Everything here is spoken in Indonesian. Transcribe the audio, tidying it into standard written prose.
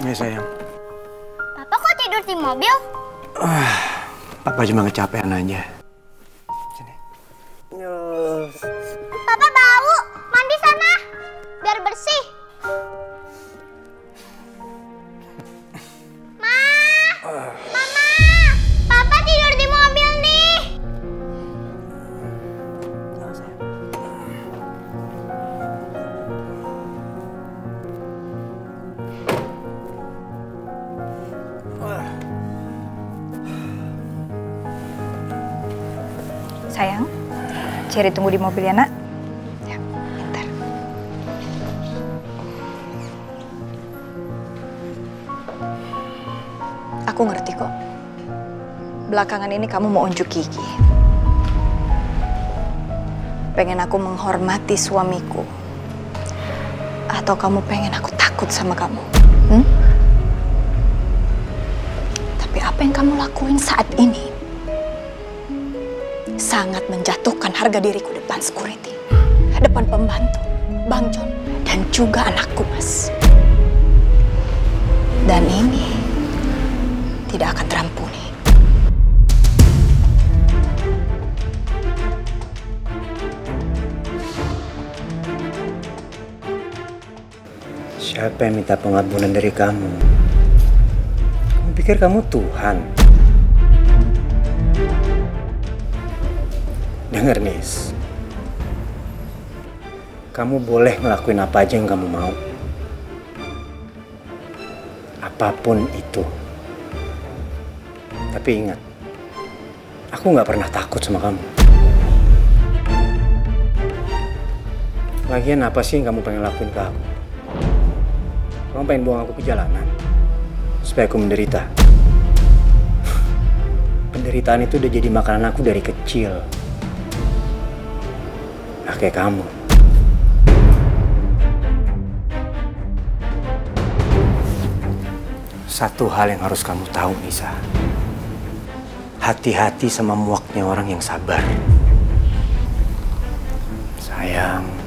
Ya sayang. Papa kok tidur di mobil? Papa cuma kecapean aja. Sini. Papa bau, mandi sana, biar bersih. Ma, Mama, Papa tidur di mobil nih. Sayang, Cherry tunggu di mobil ya nak. Ya, bentar. Aku ngerti kok. Belakangan ini kamu mau unjuk gigi. Pengen aku menghormati suamiku. Atau kamu pengen aku takut sama kamu. Tapi apa yang kamu lakuin saat ini? Sangat menjatuhkan harga diriku depan security, depan pembantu, Bang John, dan juga anakku, Mas. Dan ini tidak akan terampuni. Siapa yang minta pengampunan dari kamu? Kamu pikir kamu Tuhan? Dengar, Nis. Kamu boleh ngelakuin apa aja yang kamu mau. Apapun itu. Tapi ingat, aku nggak pernah takut sama kamu. Lagian apa sih yang kamu pengen lakuin ke aku? Kamu pengen buang aku ke jalanan? Supaya aku menderita. Penderitaan itu udah jadi makanan aku dari kecil. Kayak kamu. Satu hal yang harus kamu tahu, Nisa. Hati-hati sama muaknya orang yang sabar. Sayang.